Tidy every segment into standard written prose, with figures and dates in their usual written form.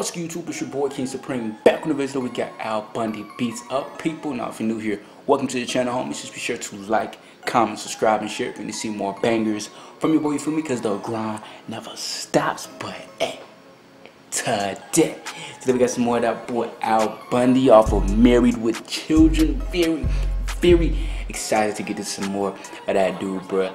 What's YouTube? It's your boy King Supreme. Back on the video, we got Al Bundy beats up people. Now, if you're new here, welcome to the channel, homies. Just be sure to like, comment, subscribe, and share if you need to see more bangers from your boy. You feel me? Because the grind never stops. But hey, today we got some more of that boy Al Bundy off of Married with Children. Very excited to get to some more of that dude, bruh.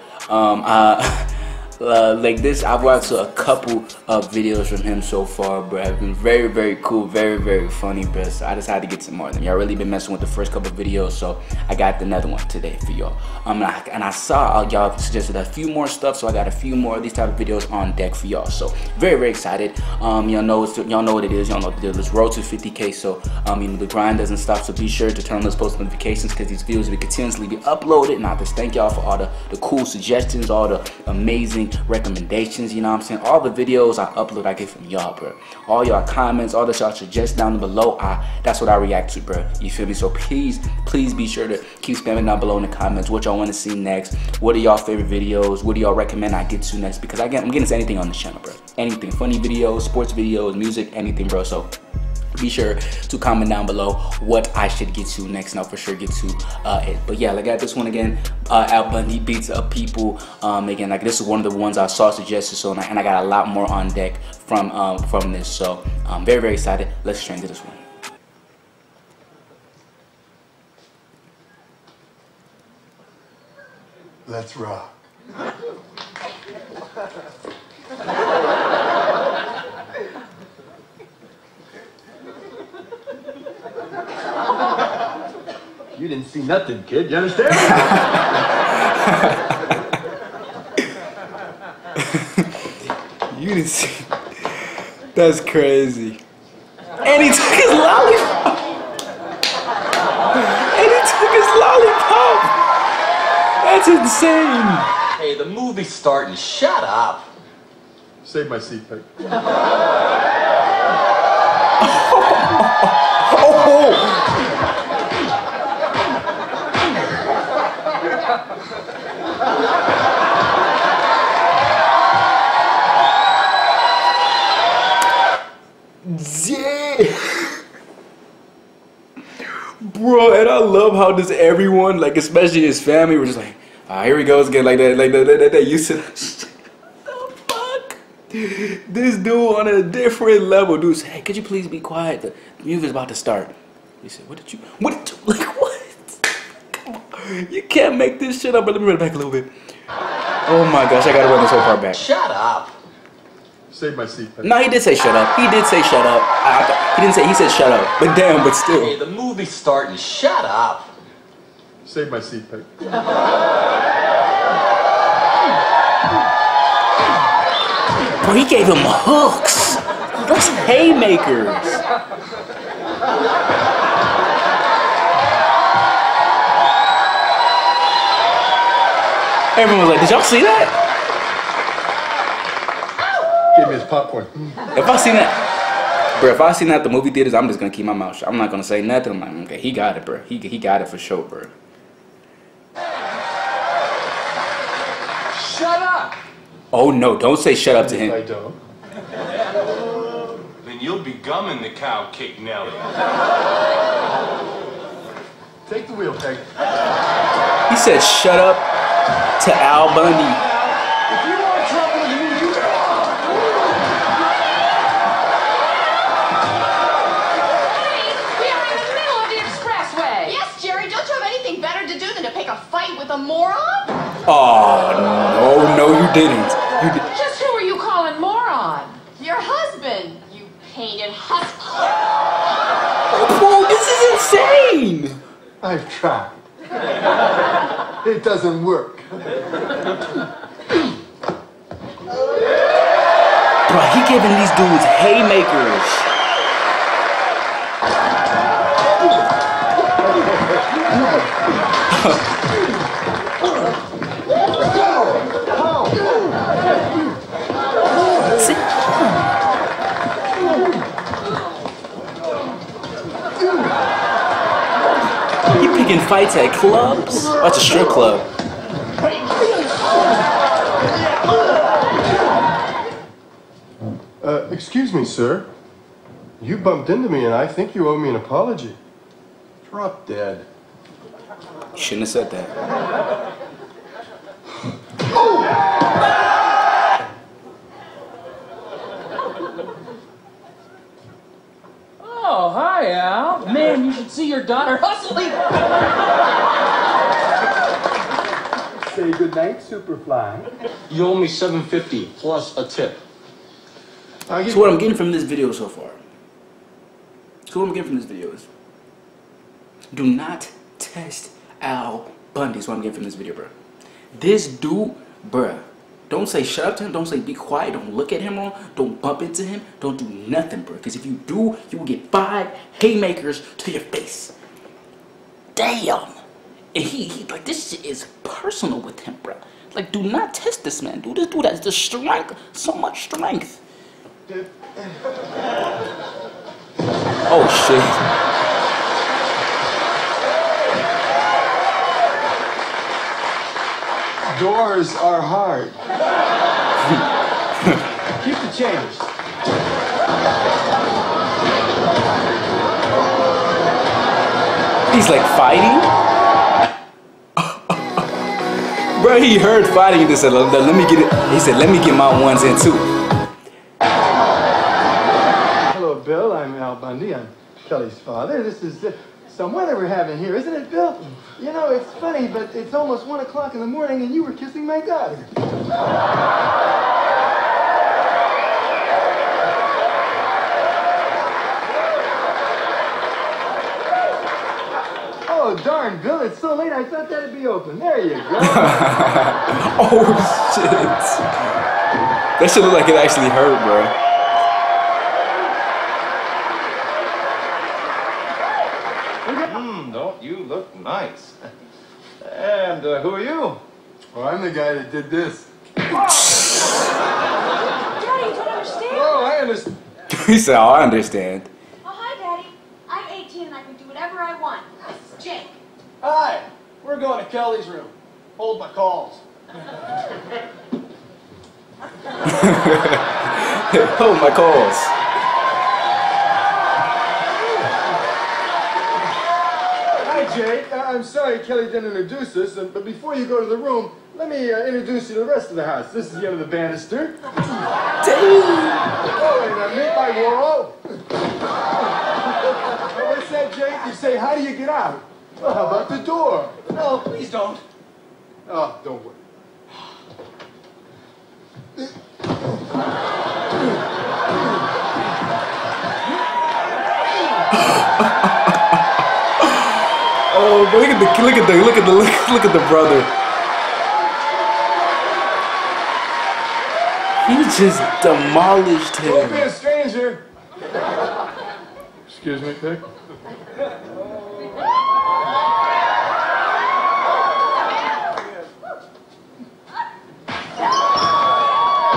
Like this, I've watched a couple of videos from him so far, bro. Have been very cool, very funny, bro. So I decided to get some more of them. Y'all really been messing with the first couple of videos, so I got another one today for y'all. And I saw y'all suggested a few more stuff, so I got a few more of these type of videos on deck for y'all. So very excited. Y'all know what it is. Y'all know the deal. It's road to 50K. So the grind doesn't stop. So be sure to turn on those post notifications because these videos will continuously be uploaded. And I just thank y'all for all the cool suggestions, all the amazing recommendations, you know what I'm saying. All the videos I upload, I get from y'all, bro. All y'all comments, all that y'all suggest down below, that's what I react to, bro. You feel me? So please be sure to keep spamming down below in the comments what y'all want to see next. What are y'all favorite videos? What do y'all recommend I get to next? Because I'm getting to anything on this channel, bro. Anything, funny videos, sports videos, music, anything, bro. So be sure to comment down below what I should get to next, and I'll for sure get to it. But yeah, like at this one again, Al Bundy beats up people. Again, like this is one of the ones I saw suggested, so and I got a lot more on deck from this. So I'm very excited. Let's straight into this one. Let's rock. You didn't see nothing, kid. You understand? You didn't see. That's crazy. And he took his lollipop. That's insane. Hey, the movie's starting. Shut up. Save my seat, Peg. Bro, and I love how does everyone, like especially his family, were just like, ah, here he goes again, like that, they used to. What the fuck? This dude on a different level, dude. Said, hey, could you please be quiet? The movie's about to start. He said, what did you, like what? Come on. You can't make this shit up, but let me run it back a little bit. Oh my gosh, I gotta run this whole part back. Shut up. Save my seat. No, he did say shut up. He did say shut up. He didn't say, he said shut up. But damn, but still. Hey, the movie's starting. Shut up. Save my seat, Peg. Bro, he gave him hooks. Those haymakers. Everyone was like, did y'all see that? Give me his popcorn. If I seen that, bro, if I seen that at the movie theaters, I'm just gonna keep my mouth shut. I'm not gonna say nothing. I'm like, okay, he got it, bro. He got it for sure, bro. Shut up! Oh no, don't say shut up to him. I don't. Then you'll be gumming the cow kick, Nelly. Take the wheel, Peg. He said shut up to Al Bundy. A moron? Oh, no, you didn't. Just who are you calling moron? Your husband, you painted husk. Whoa, this is insane! I've tried. It doesn't work. Bro, he giving these dudes haymakers. He picking fights at clubs? That's a strip club. Excuse me, sir. You bumped into me and I think you owe me an apology. Drop dead. You shouldn't have said that. Oh, hi, Al. Man, you should see your daughter hustling. Say good night, Superfly. You owe me $7.50 plus a tip. So what I'm getting from this video so far. So what I'm getting from this video is, do not test Al Bundy. That's what I'm getting from this video, bro. This dude, bruh, don't say shut up to him, don't say be quiet, don't look at him wrong, don't bump into him, don't do nothing, bruh. Because if you do, you will get 5 haymakers to your face. Damn! And he like, this shit is personal with him, bruh. Like, do not test this man, dude. This dude has the strength, so much strength. Oh, shit. Doors are hard. Keep the change. He's like fighting? Bro, he heard fighting and said, let me get it. He said, let me get my ones in too. Hello, Bill. I'm Al Bundy. I'm Kelly's father. This is it. Some weather we're having here, isn't it, Bill? You know, it's funny, but it's almost 1 o'clock in the morning and you were kissing my daughter. Oh, darn, Bill, it's so late I thought that'd be open. There you go. Oh, shit. That shit looked like it actually hurt, bro. Don't you look nice? And who are you? Well, I'm the guy that did this. Daddy, you don't understand. Oh, I understand. He said, oh, I understand. Oh, hi, Daddy. I'm 18 and I can do whatever I want. This is Jake. Hi. We're going to Kelly's room. Hold my calls. Hold my calls. Jay, I'm sorry Kelly didn't introduce us, but before you go to the room, let me introduce you to the rest of the house. This is Yellow the Bannister. Damn. Oh, and meet my Warlow. What's that, Jay? You say, how do you get out? Well, how about the door? No, please don't. Oh, don't worry. Oh, look at the brother. He just demolished him. Don't be a stranger. Excuse me, Vic.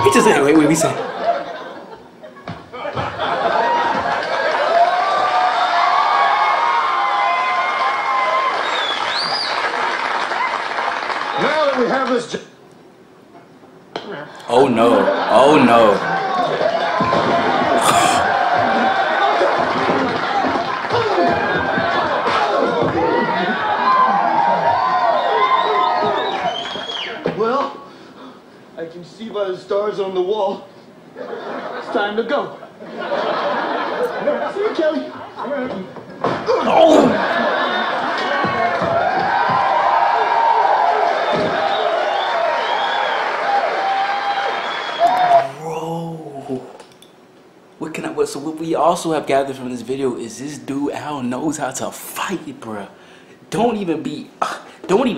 He just said, wait, we said. We have this. Oh no! Oh no! Well, I can see by the stars on the wall. It's time to go. See you, Kelly. Oh! So what we also have gathered from this video is this dude Al knows how to fight, bro. Don't even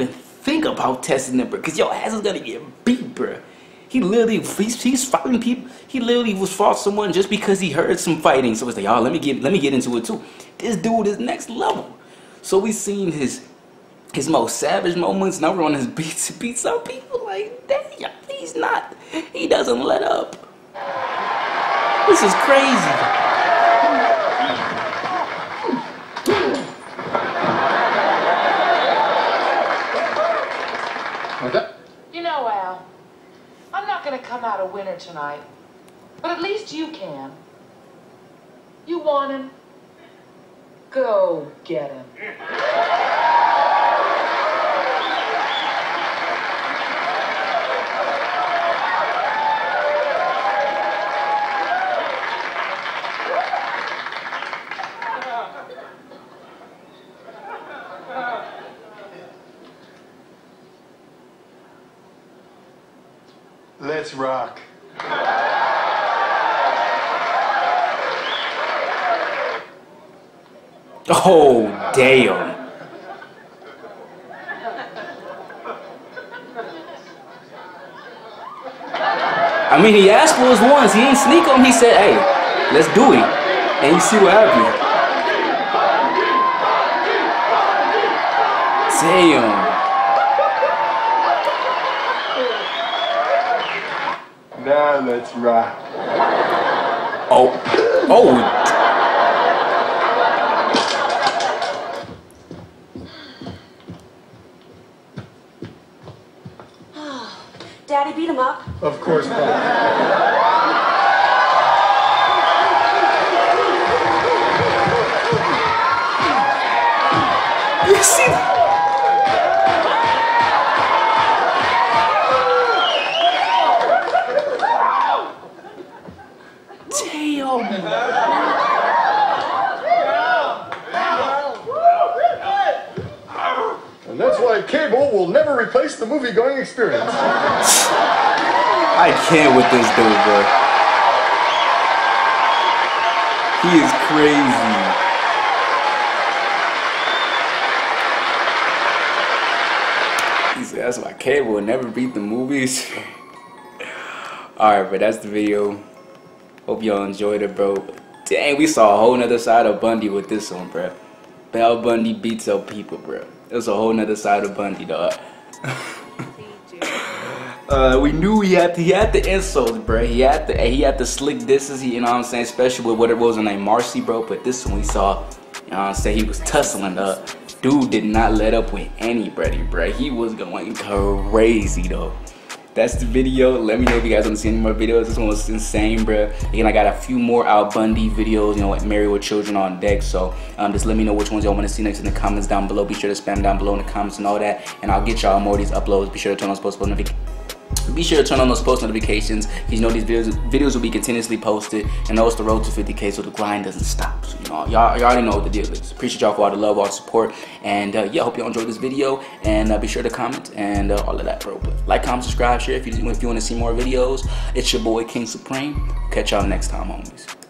think about testing him, bro, because your ass is gonna get beat, bro. He's fighting people. He literally was fought someone just because he heard some fighting. So it's like, oh, let me get into it too. This dude is next level. So we seen his most savage moments. Now we're on his beat to beat some people. Like, damn, he doesn't let up. This is crazy. You know, Al, I'm not gonna come out a winner tonight, but at least you can. You want him? Go get him. Let's rock. Oh, damn. I mean, he asked for us once. He ain't sneak him. He said, hey, let's do it. And you see what happened. Damn. Now let's rock. Oh. Oh. Daddy beat him up. Of course not. You see? Damn. And that's why cable will never replace the movie-going experience. I can't with this dude, bro. He is crazy. He said, that's why cable will never beat the movies. Alright, but that's the video. Hope y'all enjoyed it, bro. Dang, we saw a whole nother side of Bundy with this one, bro. Al Bundy beats up people, bro. It was a whole nother side of Bundy, dog. We knew he had the insults, bro. He had the slick disses. You know what I'm saying? Especially with whatever was her name, Marcy, bro. But this one we saw, you know what I'm saying? He was tussling up. Dude did not let up with anybody, bro. He was going crazy though. That's the video. Let me know if you guys want to see any more videos. This one was insane, bro. Again, I got a few more Al Bundy videos, you know, like Married with Children on deck. So just let me know which ones y'all want to see next in the comments down below. Be sure to spam down below in the comments and all that. And I'll get y'all more of these uploads. Be sure to turn on post notifications. Be sure to turn on those post notifications because you know these videos will be continuously posted, and know it's the road to 50K, so the grind doesn't stop. So, you know, y'all already know what the deal is. Appreciate y'all for all the love, all the support, and yeah, hope y'all enjoyed this video, and be sure to comment and all of that, bro. But like, comment, subscribe, share if you want to see more videos. It's your boy King Supreme. Catch y'all next time, homies.